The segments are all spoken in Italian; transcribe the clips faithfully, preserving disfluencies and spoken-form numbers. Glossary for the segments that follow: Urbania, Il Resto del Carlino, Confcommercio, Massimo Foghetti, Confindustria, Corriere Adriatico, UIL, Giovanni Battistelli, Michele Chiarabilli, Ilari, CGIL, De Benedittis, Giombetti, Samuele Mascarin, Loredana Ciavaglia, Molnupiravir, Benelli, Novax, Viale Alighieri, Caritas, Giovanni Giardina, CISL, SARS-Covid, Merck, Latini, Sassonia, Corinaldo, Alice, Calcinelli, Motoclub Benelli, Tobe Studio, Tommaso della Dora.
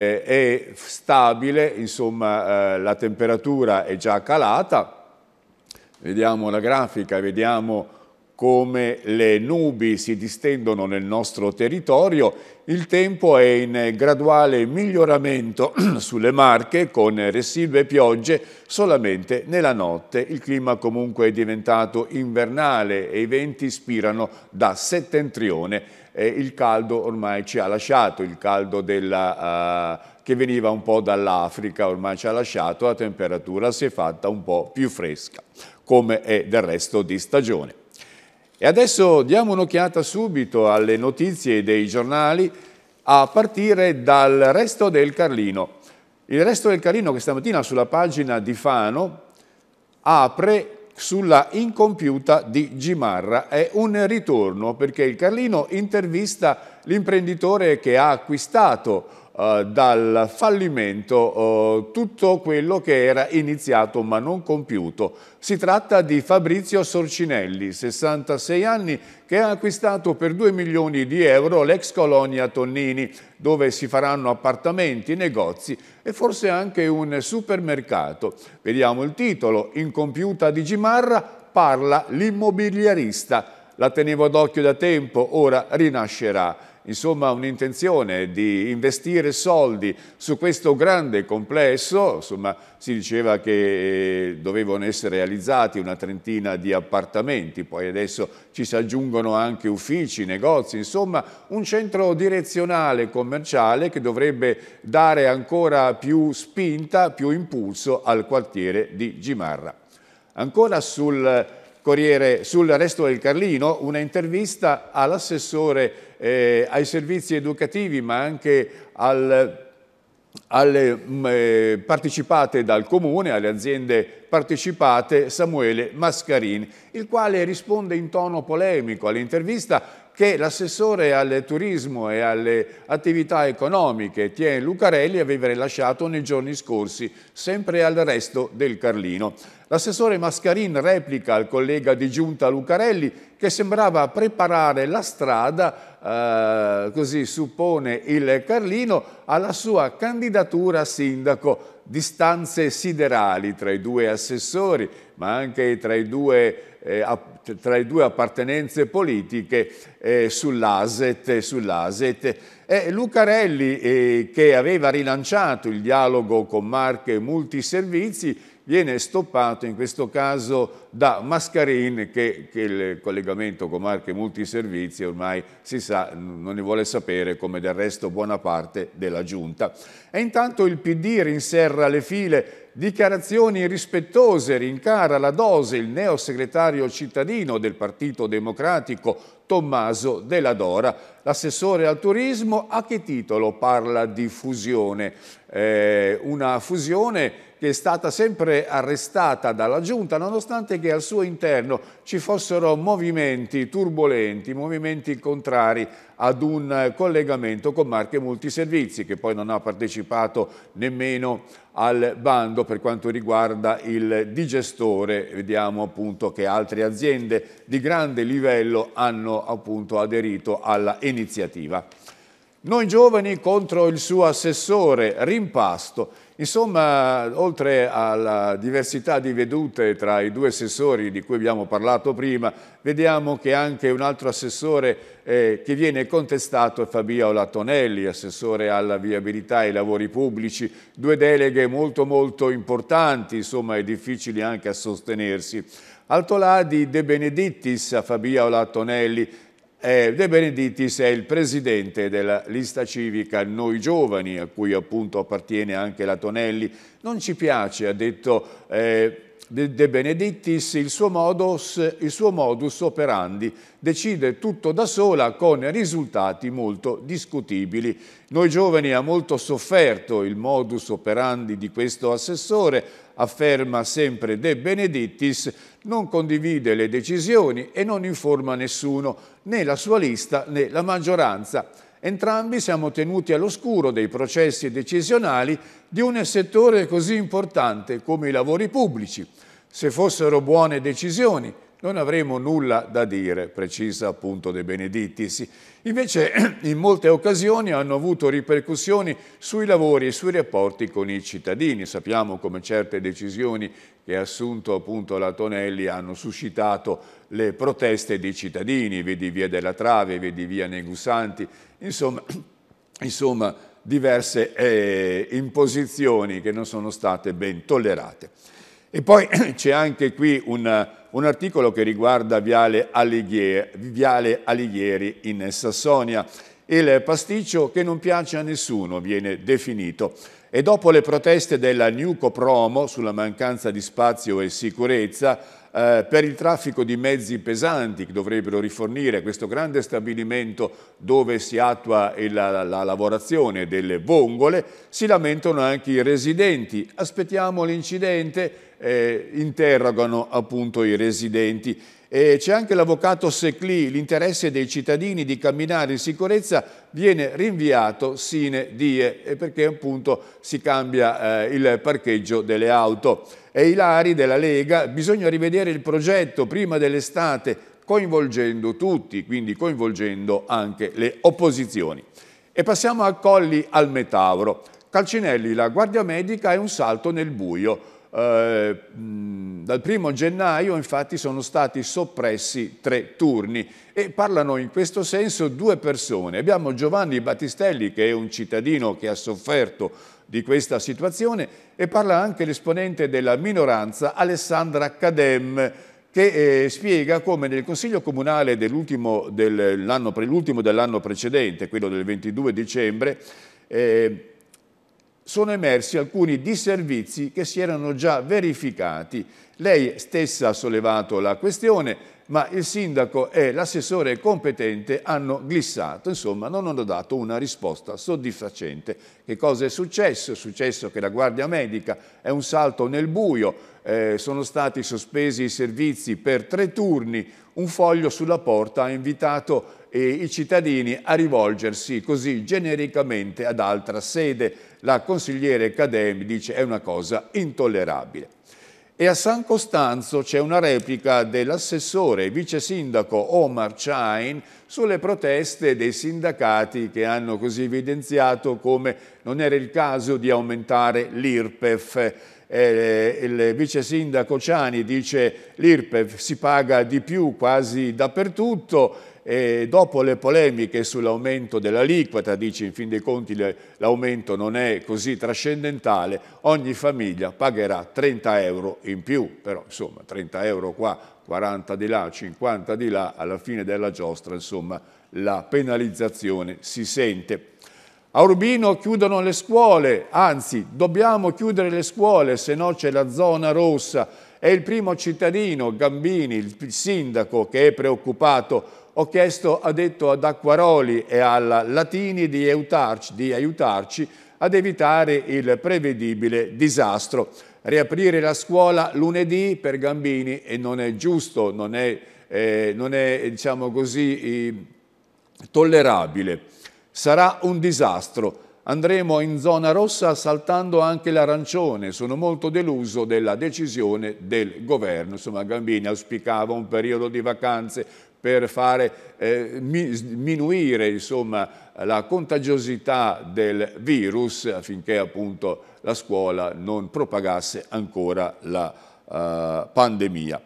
è stabile, insomma eh, la temperatura è già calata, vediamo la grafica, vediamo come le nubi si distendono nel nostro territorio, il tempo è in graduale miglioramento sulle Marche con residue piogge solamente nella notte. Il clima comunque è diventato invernale e i venti spirano da settentrione. Eh, il caldo ormai ci ha lasciato, il caldo della, uh, che veniva un po' dall'Africa ormai ci ha lasciato, la temperatura si è fatta un po' più fresca, come è del resto di stagione. E adesso diamo un'occhiata subito alle notizie dei giornali a partire dal Resto del Carlino. Il Resto del Carlino che stamattina sulla pagina di Fano apre sulla incompiuta di Gimarra. È un ritorno perché il Carlino intervista l'imprenditore che ha acquistato eh, dal fallimento eh, tutto quello che era iniziato ma non compiuto. Si tratta di Fabrizio Sorcinelli, sessantasei anni, che ha acquistato per due milioni di euro l'ex colonia Tonnini, dove si faranno appartamenti, negozi e forse anche un supermercato. Vediamo il titolo, Incompiuta di Gimarra, parla l'immobiliarista. La tenevo d'occhio da tempo, ora rinascerà. Insomma, un'intenzione di investire soldi su questo grande complesso, insomma, si diceva che dovevano essere realizzati una trentina di appartamenti, poi adesso ci si aggiungono anche uffici, negozi, insomma, un centro direzionale commerciale che dovrebbe dare ancora più spinta, più impulso al quartiere di Gimarra. Ancora sul Corriere, sul Resto del Carlino, una intervista all'assessore eh, ai servizi educativi ma anche al, alle mh, eh, partecipate dal Comune, alle aziende partecipate, Samuele Mascarin, il quale risponde in tono polemico all'intervista che l'assessore al turismo e alle attività economiche Tien Lucarelli aveva rilasciato nei giorni scorsi, sempre al Resto del Carlino. L'assessore Mascarin replica al collega di giunta Lucarelli che sembrava preparare la strada, eh, così suppone il Carlino, alla sua candidatura a sindaco. Distanze siderali tra i due assessori, ma anche tra i due, eh, tra i due appartenenze politiche eh, sull'A S E T. sull'A S E T. Eh, Lucarelli, eh, che aveva rilanciato il dialogo con Marche Multiservizi, viene stoppato in questo caso da Mascarin, che, che il collegamento con Marche Multiservizi ormai si sa, non ne vuole sapere, come del resto buona parte della Giunta. E intanto il P D rinserra le file, dichiarazioni irrispettose, rincara la dose il neo segretario cittadino del Partito Democratico Tommaso della Dora. L'assessore al turismo a che titolo parla di fusione? Eh, una fusione che è stata sempre arrestata dalla Giunta, nonostante che al suo interno ci fossero movimenti turbolenti, movimenti contrari ad un collegamento con Marche Multiservizi, che poi non ha partecipato nemmeno al bando per quanto riguarda il digestore. Vediamo appunto che altre aziende di grande livello hanno appunto aderito alla iniziativa. Noi Giovani contro il suo assessore, rimpasto. Insomma, oltre alla diversità di vedute tra i due assessori di cui abbiamo parlato prima, vediamo che anche un altro assessore eh, che viene contestato è Fabiola Tonelli, assessore alla viabilità e ai lavori pubblici, due deleghe molto molto importanti, insomma, e difficili anche a sostenersi. Altolà di De Benedittis a Fabiola Tonelli. Eh, De Benedittis è il presidente della lista civica Noi Giovani, a cui appunto appartiene anche la Tonelli. Non ci piace, ha detto eh, De Benedittis, il suo, modus, il suo modus operandi, decide tutto da sola con risultati molto discutibili. Noi Giovani ha molto sofferto il modus operandi di questo assessore, afferma sempre De Benedittis, non condivide le decisioni e non informa nessuno, né la sua lista né la maggioranza. Entrambi siamo tenuti all'oscuro dei processi decisionali di un settore così importante come i lavori pubblici. Se fossero buone decisioni, non avremo nulla da dire, precisa appunto De Benedittis. Invece in molte occasioni hanno avuto ripercussioni sui lavori e sui rapporti con i cittadini. Sappiamo come certe decisioni che ha assunto appunto la Tonelli hanno suscitato le proteste dei cittadini, vedi via della Trave, vedi via Negusanti, insomma, insomma diverse eh, imposizioni che non sono state ben tollerate. E poi c'è anche qui un, un articolo che riguarda Viale Alighieri, Viale Alighieri in Sassonia. Il pasticcio che non piace a nessuno viene definito. E dopo le proteste della Nuco Promo sulla mancanza di spazio e sicurezza eh, per il traffico di mezzi pesanti che dovrebbero rifornire questo grande stabilimento dove si attua la, la lavorazione delle vongole, si lamentano anche i residenti. Aspettiamo l'incidente, eh, interrogano appunto i residenti. C'è anche l'avvocato Seclì, l'interesse dei cittadini di camminare in sicurezza viene rinviato sine die, perché appunto si cambia eh, il parcheggio delle auto. E Ilari della Lega, bisogna rivedere il progetto prima dell'estate, coinvolgendo tutti, quindi coinvolgendo anche le opposizioni. E passiamo a Colli al Metauro. Calcinelli, la guardia medica è un salto nel buio. Eh, dal primo gennaio infatti sono stati soppressi tre turni e parlano in questo senso due persone. Abbiamo Giovanni Battistelli, che è un cittadino che ha sofferto di questa situazione, e parla anche l'esponente della minoranza Alessandra Cadem, che eh, spiega come nel Consiglio Comunale dell'ultimo dell'anno dell'anno precedente, quello del ventidue dicembre, eh, sono emersi alcuni disservizi che si erano già verificati. Lei stessa ha sollevato la questione, ma il sindaco e l'assessore competente hanno glissato, insomma non hanno dato una risposta soddisfacente. Che cosa è successo? È successo che la guardia medica è un salto nel buio, eh, sono stati sospesi i servizi per tre turni, un foglio sulla porta ha invitato e i cittadini a rivolgersi così genericamente ad altra sede. La consigliere Cadem dice che è una cosa intollerabile. E a San Costanzo c'è una replica dell'assessore e vice sindaco Omar Ciani sulle proteste dei sindacati che hanno così evidenziato come non era il caso di aumentare l'I R P E F. Eh, il vice sindaco Ciani dice l'I R P E F si paga di più quasi dappertutto. E dopo le polemiche sull'aumento dell'aliquota, dice in fin dei conti l'aumento non è così trascendentale, ogni famiglia pagherà trenta euro in più, però insomma trenta euro qua, quaranta di là, cinquanta di là, alla fine della giostra insomma la penalizzazione si sente. A Urbino chiudono le scuole, anzi dobbiamo chiudere le scuole, se no c'è la zona rossa. È il primo cittadino, Gambini, il sindaco, che è preoccupato. Ho chiesto, ha detto ad Acquaroli e alla Latini di aiutarci, di aiutarci ad evitare il prevedibile disastro. Riaprire la scuola lunedì per Gambini e non è giusto, non è, eh, non è diciamo così, eh, tollerabile. Sarà un disastro. Andremo in zona rossa saltando anche l'arancione. Sono molto deluso della decisione del governo. Insomma, Gambini auspicava un periodo di vacanze per fare eh, diminuire insomma, la contagiosità del virus affinché appunto la scuola non propagasse ancora la uh, pandemia.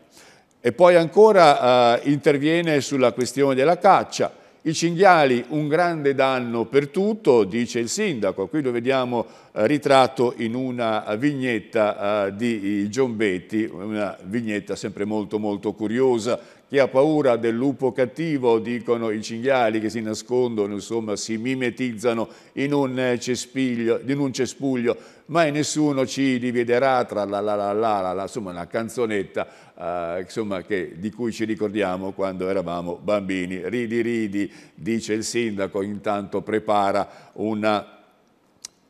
E poi ancora uh, interviene sulla questione della caccia. I cinghiali, un grande danno per tutto, dice il sindaco. Qui lo vediamo ritratto in una vignetta di Giombetti, una vignetta sempre molto molto curiosa. Chi ha paura del lupo cattivo, dicono i cinghiali che si nascondono, insomma si mimetizzano in un cespuglio, in un cespuglio mai nessuno ci dividerà tra la la la la la, la insomma una canzonetta Uh, insomma, che, di cui ci ricordiamo quando eravamo bambini. Ridi, ridi, dice il sindaco, intanto prepara una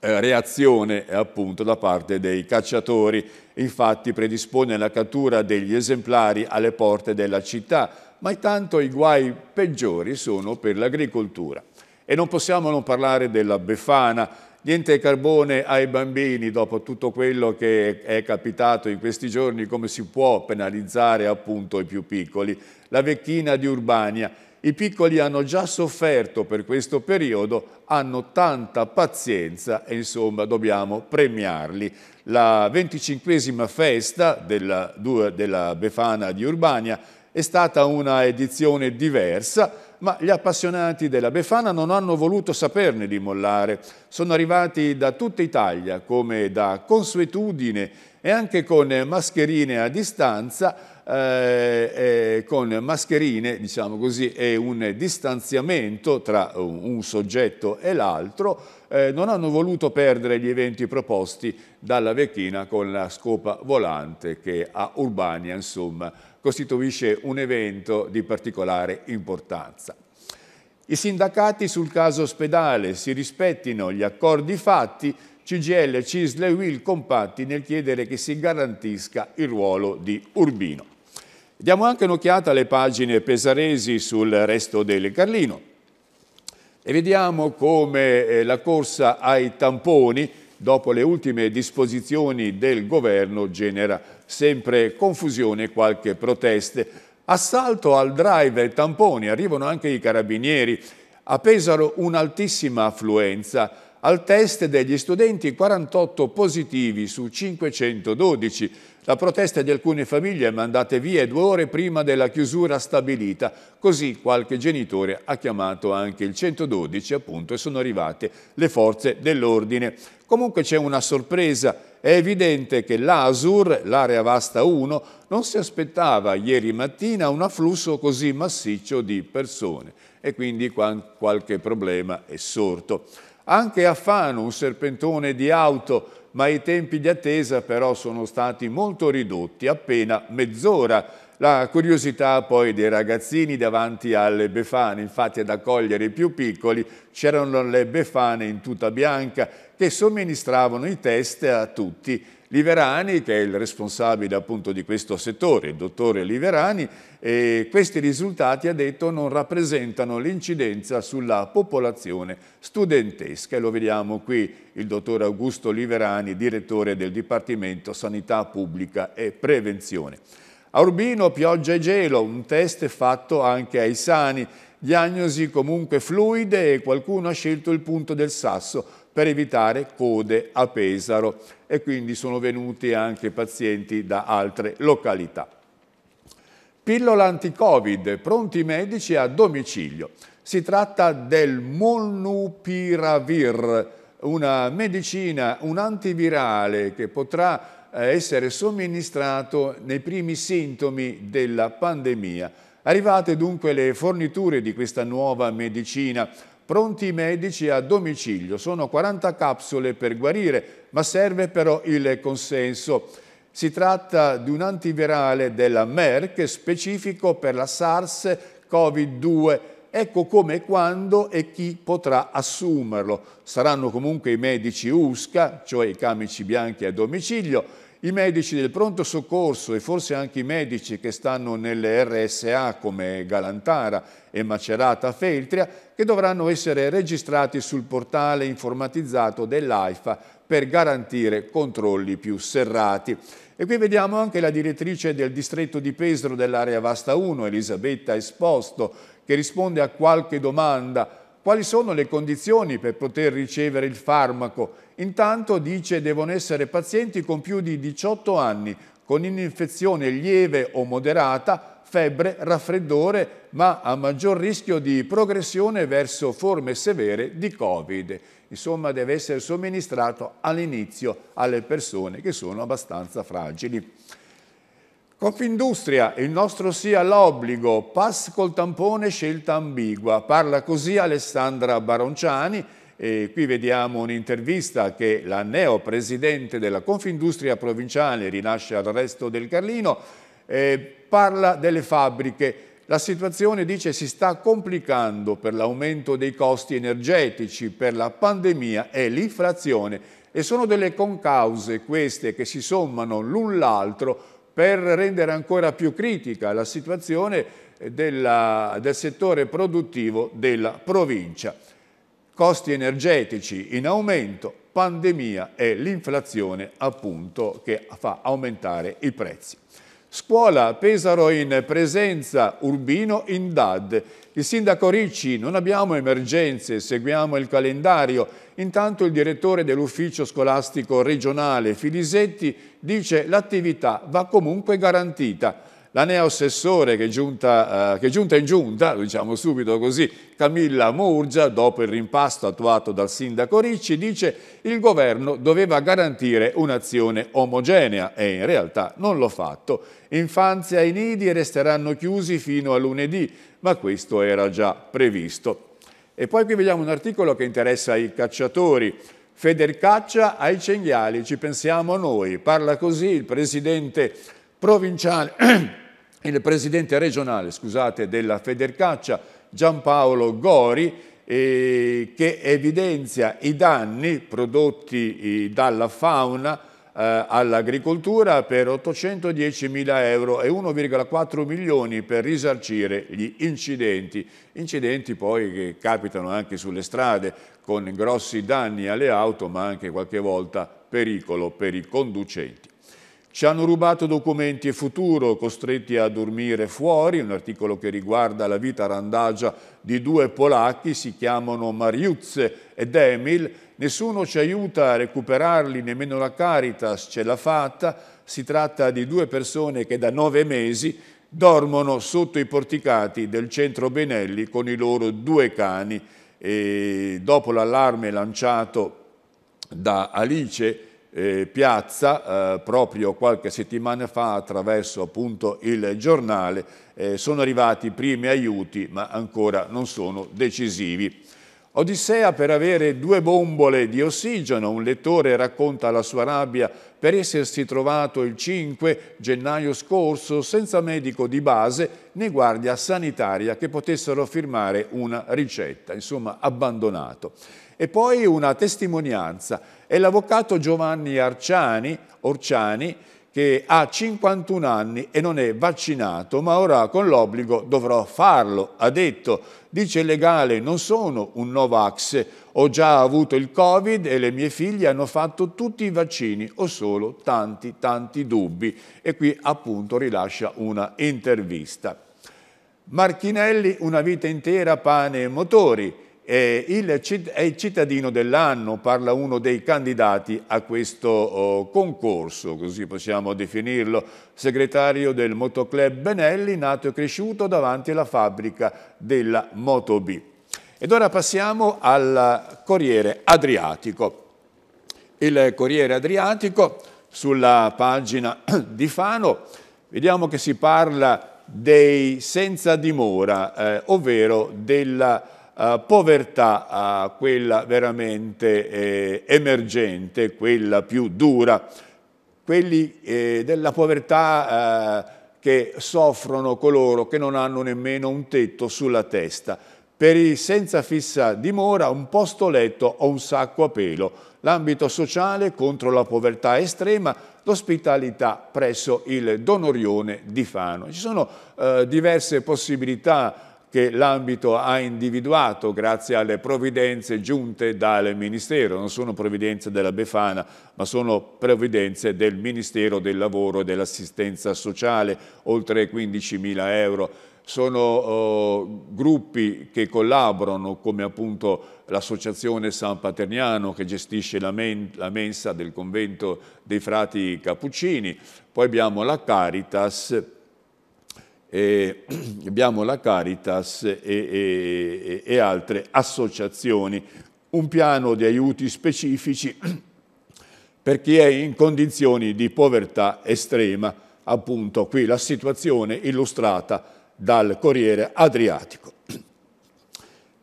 eh, reazione appunto da parte dei cacciatori. Infatti predispone la cattura degli esemplari alle porte della città, ma intanto i guai peggiori sono per l'agricoltura. E non possiamo non parlare della Befana. Niente carbone ai bambini, dopo tutto quello che è capitato in questi giorni, come si può penalizzare appunto i più piccoli? La vecchina di Urbania. I piccoli hanno già sofferto per questo periodo, hanno tanta pazienza e insomma dobbiamo premiarli. La venticinquesima festa della, della Befana di Urbania è stata una edizione diversa, ma gli appassionati della Befana non hanno voluto saperne di mollare. Sono arrivati da tutta Italia, come da consuetudine, e anche con mascherine a distanza, eh, eh, con mascherine, diciamo così, e un distanziamento tra un, un soggetto e l'altro, eh, non hanno voluto perdere gli eventi proposti dalla vecchina con la scopa volante, che a Urbania, insomma, costituisce un evento di particolare importanza. I sindacati sul caso ospedale: si rispettino gli accordi fatti, C G I L, C I S L e U I L compatti nel chiedere che si garantisca il ruolo di Urbino. Diamo anche un'occhiata alle pagine pesaresi sul Resto del Carlino e vediamo come la corsa ai tamponi, dopo le ultime disposizioni del governo, genera sempre confusione e qualche proteste. Assalto al drive ai tamponi, arrivano anche i carabinieri. A Pesaro un'altissima affluenza. Al test degli studenti quarantotto positivi su cinquecentododici. La protesta di alcune famiglie è mandate via due ore prima della chiusura stabilita. Così qualche genitore ha chiamato anche il centododici, appunto, e sono arrivate le forze dell'ordine. Comunque c'è una sorpresa. È evidente che l'A S U R, l'area vasta uno, non si aspettava ieri mattina un afflusso così massiccio di persone e quindi qualche problema è sorto. Anche a Fano un serpentone di auto, ma i tempi di attesa però sono stati molto ridotti, appena mezz'ora. La curiosità poi dei ragazzini davanti alle Befane, infatti ad accogliere i più piccoli c'erano le Befane in tuta bianca che somministravano i test a tutti. Liverani, che è il responsabile appunto di questo settore, il dottore Liverani, e questi risultati, ha detto, non rappresentano l'incidenza sulla popolazione studentesca. E lo vediamo qui, il dottor Augusto Liverani, direttore del Dipartimento Sanità Pubblica e Prevenzione. A Urbino pioggia e gelo, un test fatto anche ai sani, diagnosi comunque fluide e qualcuno ha scelto il punto del sasso per evitare code a Pesaro, e quindi sono venuti anche pazienti da altre località. Pillola anti-Covid, pronti i medici a domicilio. Si tratta del Molnupiravir, una medicina, un antivirale che potrà essere somministrato nei primi sintomi della pandemia. Arrivate dunque le forniture di questa nuova medicina. Pronti i medici a domicilio, sono quaranta capsule per guarire, ma serve però il consenso. Si tratta di un antivirale della Merck specifico per la SARS-Covid due. Ecco come, quando e chi potrà assumerlo. Saranno comunque i medici U S C A, cioè i camici bianchi a domicilio, i medici del pronto soccorso e forse anche i medici che stanno nelle R S A come Galantara e Macerata Feltria, che dovranno essere registrati sul portale informatizzato dell'AIFA per garantire controlli più serrati. E qui vediamo anche la direttrice del distretto di Pesaro dell'area vasta uno, Elisabetta Esposto, che risponde a qualche domanda. Quali sono le condizioni per poter ricevere il farmaco? Intanto, dice, devono essere pazienti con più di diciotto anni, con un'infezione lieve o moderata, febbre, raffreddore, ma a maggior rischio di progressione verso forme severe di Covid. Insomma, deve essere somministrato all'inizio alle persone che sono abbastanza fragili. Confindustria, il nostro sì all'obbligo, pass col tampone scelta ambigua. Parla così Alessandra Baronciani, e qui vediamo un'intervista che la neopresidente della Confindustria provinciale rilascia al Resto del Carlino. Eh, parla delle fabbriche. La situazione, dice, si sta complicando per l'aumento dei costi energetici, per la pandemia e l'inflazione, e sono delle concause queste che si sommano l'un l'altro per rendere ancora più critica la situazione della, del settore produttivo della provincia. costi energetici in aumento, pandemia e l'inflazione appunto che fa aumentare i prezzi. Scuola, Pesaro in presenza, Urbino in D A D. Il sindaco Ricci, non abbiamo emergenze, seguiamo il calendario. Intanto il direttore dell'ufficio scolastico regionale Filisetti dice l'attività va comunque garantita. La neo-assessore che è giunta, eh, che è giunta in giunta, diciamo subito così, Camilla Murgia, dopo il rimpasto attuato dal sindaco Ricci, dice il governo doveva garantire un'azione omogenea e in realtà non l'ho fatto. Infanzia e nidi resteranno chiusi fino a lunedì, ma questo era già previsto. E poi qui vediamo un articolo che interessa i cacciatori. Federcaccia ai cinghiali, ci pensiamo noi. Parla così il presidente provinciale... Il presidente regionale, scusate, della Federcaccia, Giampaolo Gori, eh, che evidenzia i danni prodotti dalla fauna eh, all'agricoltura per ottocentodiecimila euro e uno virgola quattro milioni per risarcire gli incidenti. Incidenti poi che capitano anche sulle strade con grossi danni alle auto, ma anche qualche volta pericolo per i conducenti. Ci hanno rubato documenti e futuro, costretti a dormire fuori, un articolo che riguarda la vita randagia di due polacchi, si chiamano Mariusz ed Emil, nessuno ci aiuta a recuperarli, nemmeno la Caritas ce l'ha fatta, si tratta di due persone che da nove mesi dormono sotto i porticati del centro Benelli con i loro due cani e dopo l'allarme lanciato da Alice Eh, Piazza eh, proprio qualche settimana fa attraverso appunto il giornale eh, sono arrivati i primi aiuti ma ancora non sono decisivi. Odissea per avere due bombole di ossigeno, un lettore racconta la sua rabbia per essersi trovato il cinque gennaio scorso senza medico di base né guardia sanitaria che potessero firmare una ricetta, insomma abbandonato. E poi una testimonianza, è l'avvocato Giovanni Arciani, Orciani, che ha cinquantuno anni e non è vaccinato, ma ora con l'obbligo dovrò farlo, ha detto. Dice il legale, non sono un Novax, ho già avuto il Covid e le mie figlie hanno fatto tutti i vaccini, ho solo tanti, tanti dubbi. E qui appunto rilascia una intervista. Marchinelli, una vita intera, pane e motori. È il cittadino dell'anno, parla uno dei candidati a questo concorso, così possiamo definirlo, segretario del motoclub Benelli, nato e cresciuto davanti alla fabbrica della Moto B. Ed ora passiamo al Corriere Adriatico. Il Corriere Adriatico, sulla pagina di Fano, vediamo che si parla dei senza dimora, eh, ovvero della Uh, povertà, uh, quella veramente eh, emergente, quella più dura, quelli eh, della povertà uh, che soffrono coloro che non hanno nemmeno un tetto sulla testa. Per i senza fissa dimora, un posto letto o un sacco a pelo, l'ambito sociale contro la povertà estrema, l'ospitalità presso il Donorione di Fano. Ci sono uh, diverse possibilità che l'ambito ha individuato grazie alle provvidenze giunte dal Ministero. Non sono provvidenze della Befana, ma sono provvidenze del Ministero del Lavoro e dell'Assistenza Sociale, oltre quindicimila euro. Sono oh, gruppi che collaborano, come appunto l'associazione San Paterniano che gestisce la, men la mensa del convento dei frati Cappuccini. Poi abbiamo la Caritas, Eh, abbiamo la Caritas e, e, e altre associazioni, un piano di aiuti specifici per chi è in condizioni di povertà estrema, appunto qui la situazione illustrata dal Corriere Adriatico.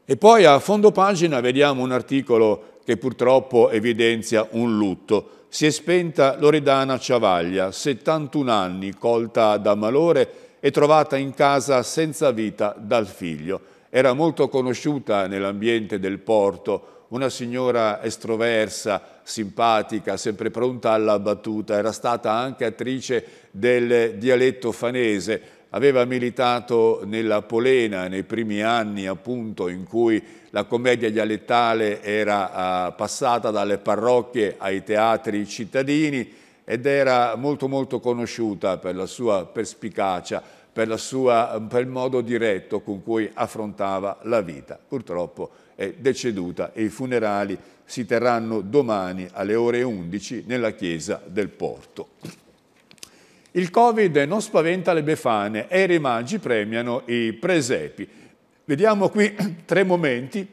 E poi a fondo pagina vediamo un articolo che purtroppo evidenzia un lutto. Si è spenta Loredana Ciavaglia, settantuno anni, colta da malore e trovata in casa senza vita dal figlio. Era molto conosciuta nell'ambiente del porto, una signora estroversa, simpatica, sempre pronta alla battuta, era stata anche attrice del dialetto fanese, aveva militato nella Polena nei primi anni appunto in cui la commedia dialettale era uh, passata dalle parrocchie ai teatri cittadini ed era molto molto conosciuta per la sua perspicacia, per, la sua, per il modo diretto con cui affrontava la vita. Purtroppo è deceduta e i funerali si terranno domani alle ore undici nella chiesa del Porto. Il Covid non spaventa le befane e i rimagi premiano i presepi. Vediamo qui tre momenti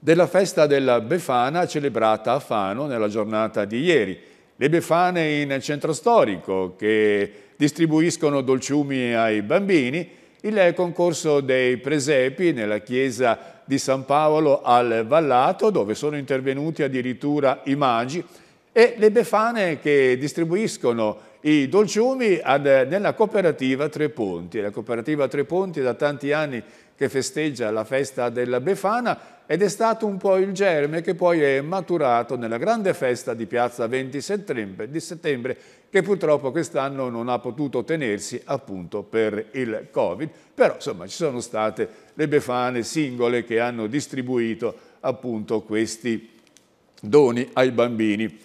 della festa della Befana celebrata a Fano nella giornata di ieri. Le befane in centro storico che distribuiscono dolciumi ai bambini, il concorso dei presepi nella chiesa di San Paolo al Vallato dove sono intervenuti addirittura i magi e le befane che distribuiscono i dolciumi ad, nella cooperativa Tre Ponti. La cooperativa Tre Ponti da tanti anni che festeggia la festa della Befana ed è stato un po' il germe che poi è maturato nella grande festa di Piazza venti settembre, di settembre che purtroppo quest'anno non ha potuto tenersi appunto per il Covid. Però insomma ci sono state le befane singole che hanno distribuito appunto questi doni ai bambini.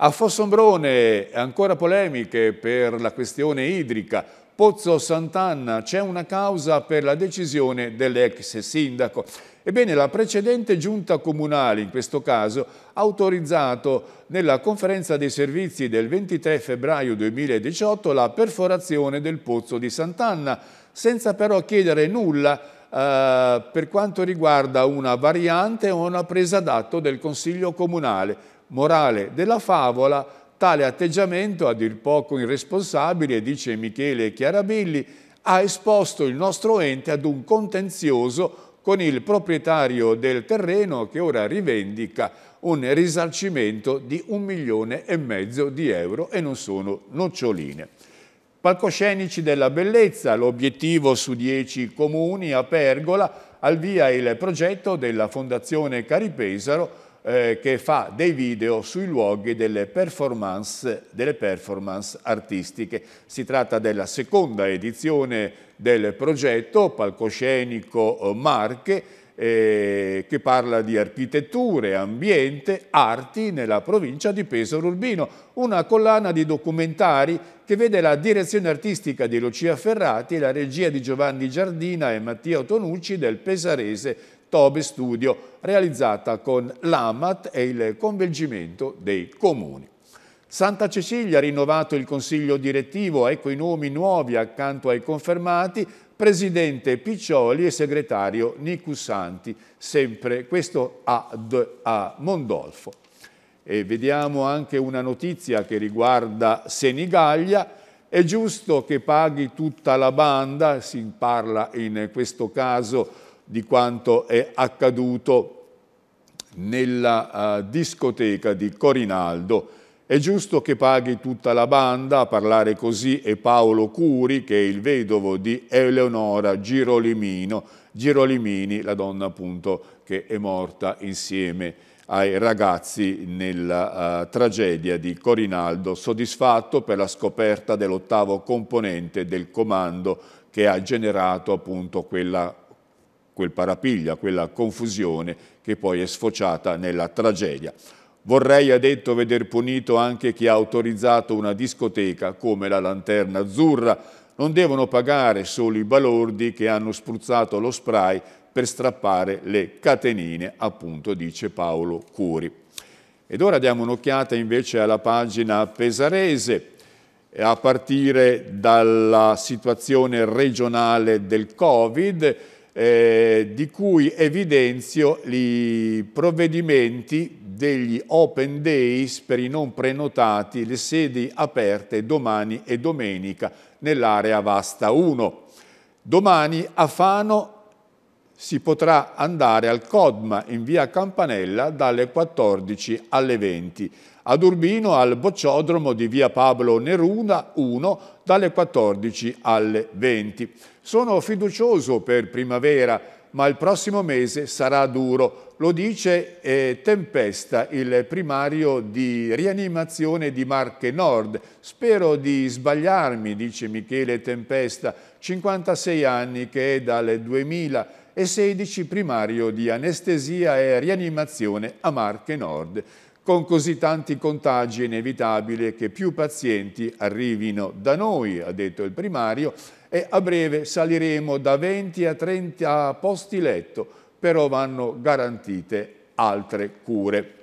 A Fossombrone ancora polemiche per la questione idrica. Pozzo Sant'Anna, c'è una causa per la decisione dell'ex sindaco. Ebbene, la precedente giunta comunale, in questo caso, ha autorizzato nella conferenza dei servizi del ventitré febbraio duemiladiciotto la perforazione del Pozzo di Sant'Anna, senza però chiedere nulla eh, per quanto riguarda una variante o una presa d'atto del Consiglio Comunale. Morale della favola, tale atteggiamento a dir poco irresponsabile, dice Michele Chiarabilli, ha esposto il nostro ente ad un contenzioso con il proprietario del terreno che ora rivendica un risarcimento di un milione e mezzo di euro e non sono noccioline. Palcoscenici della bellezza, l'obiettivo su dieci comuni a Pergola, al via il progetto della Fondazione Cari Pesaro Eh, che fa dei video sui luoghi delle performance, delle performance artistiche. Si tratta della seconda edizione del progetto Palcoscenico Marche eh, che parla di architetture, ambiente, arti nella provincia di Pesaro Urbino. Una collana di documentari che vede la direzione artistica di Lucia Ferrati e la regia di Giovanni Giardina e Mattia Tonucci del pesarese Tobe Studio, realizzata con l'A M A T e il coinvolgimento dei comuni. Santa Cecilia ha rinnovato il consiglio direttivo, ecco i nomi nuovi accanto ai confermati, presidente Piccioli e segretario Nicusanti, sempre questo ad a Mondolfo. E vediamo anche una notizia che riguarda Senigallia. È giusto che paghi tutta la banda, si parla in questo caso di quanto è accaduto nella uh, discoteca di Corinaldo. È giusto che paghi tutta la banda, a parlare così è Paolo Curi, che è il vedovo di Eleonora Girolimino, Girolimini, la donna appunto che è morta insieme ai ragazzi nella uh, tragedia di Corinaldo, soddisfatto per la scoperta dell'ottavo componente del comando che ha generato appunto quella quel parapiglia, quella confusione che poi è sfociata nella tragedia. Vorrei, ha detto, veder punito anche chi ha autorizzato una discoteca come la Lanterna Azzurra. Non devono pagare solo i balordi che hanno spruzzato lo spray per strappare le catenine, appunto, dice Paolo Curi. Ed ora diamo un'occhiata invece alla pagina pesarese, a partire dalla situazione regionale del Covid, Eh, di cui evidenzio i provvedimenti degli open days per i non prenotati, le sedi aperte domani e domenica nell'area Vasta uno. Domani a Fano si potrà andare al Codma in via Campanella dalle quattordici alle venti, ad Urbino al Bocciodromo di via Pablo Neruda uno dalle quattordici alle venti. Sono fiducioso per primavera, ma il prossimo mese sarà duro Lo dice eh, Tempesta, il primario di rianimazione di Marche Nord. Spero di sbagliarmi, dice Michele Tempesta, cinquantasei anni, che è dal duemilasedici primario di anestesia e rianimazione a Marche Nord. Con così tanti contagi è inevitabile che più pazienti arrivino da noi, ha detto il primario, e a breve saliremo da venti a trenta posti letto, però vanno garantite altre cure.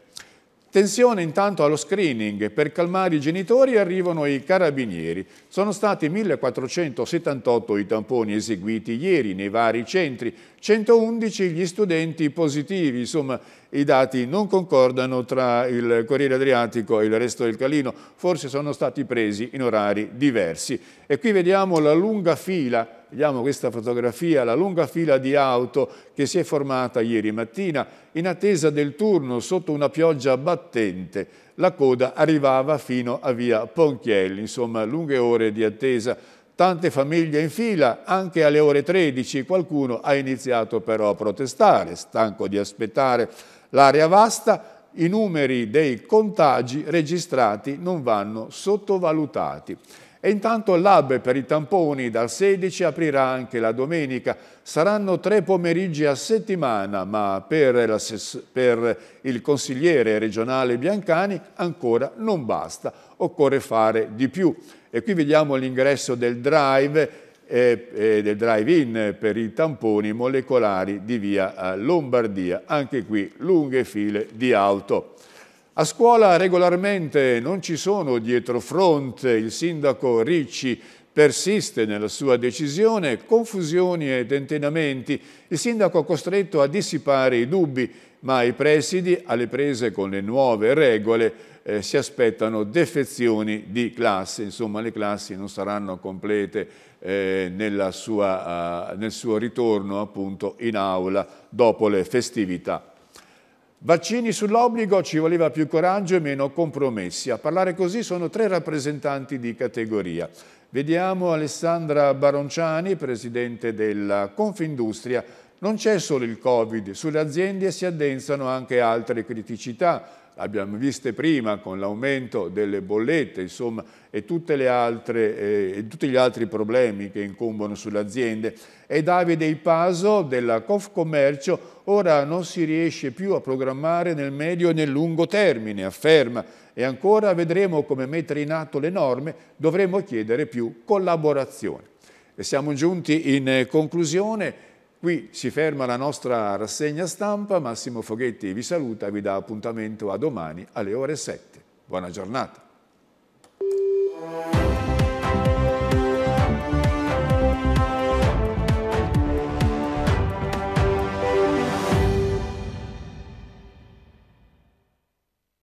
Tensione intanto allo screening, per calmare i genitori arrivano i carabinieri. Sono stati millequattrocentosettantotto i tamponi eseguiti ieri nei vari centri, centoundici gli studenti positivi. Insomma, i dati non concordano tra il Corriere Adriatico e il resto del Calino, forse sono stati presi in orari diversi. E qui vediamo la lunga fila. Vediamo questa fotografia, la lunga fila di auto che si è formata ieri mattina in attesa del turno sotto una pioggia battente. La coda arrivava fino a via Ponchielli, insomma lunghe ore di attesa, tante famiglie in fila, anche alle ore tredici qualcuno ha iniziato però a protestare, stanco di aspettare. L'area vasta, i numeri dei contagi registrati non vanno sottovalutati. E intanto il lab per i tamponi dal sedici aprirà anche la domenica. Saranno tre pomeriggi a settimana, ma per, la, per il consigliere regionale Biancani ancora non basta. Occorre fare di più. E qui vediamo l'ingresso del drive, eh, eh, del drive-in per i tamponi molecolari di via Lombardia. Anche qui lunghe file di auto. A scuola regolarmente non ci sono dietrofront, il sindaco Ricci persiste nella sua decisione, confusioni e tentennamenti, il sindaco costretto a dissipare i dubbi, ma i presidi alle prese con le nuove regole eh, si aspettano defezioni di classe, insomma le classi non saranno complete eh, nella sua, uh, nel suo ritorno appunto in aula dopo le festività. Vaccini sull'obbligo, ci voleva più coraggio e meno compromessi. A parlare così sono tre rappresentanti di categoria. Vediamo Alessandra Baronciani, presidente della Confindustria. Non c'è solo il Covid, sulle aziende si addensano anche altre criticità. L'abbiamo viste prima con l'aumento delle bollette, insomma, e, tutte le altre, eh, e tutti gli altri problemi che incombono sulle aziende. E Davide Ipaso della Confcommercio. Ora non si riesce più a programmare nel medio e nel lungo termine, afferma, e ancora vedremo come mettere in atto le norme, dovremo chiedere più collaborazione. E siamo giunti in conclusione, qui si ferma la nostra rassegna stampa, Massimo Foghetti vi saluta, vi dà appuntamento a domani alle ore sette. Buona giornata.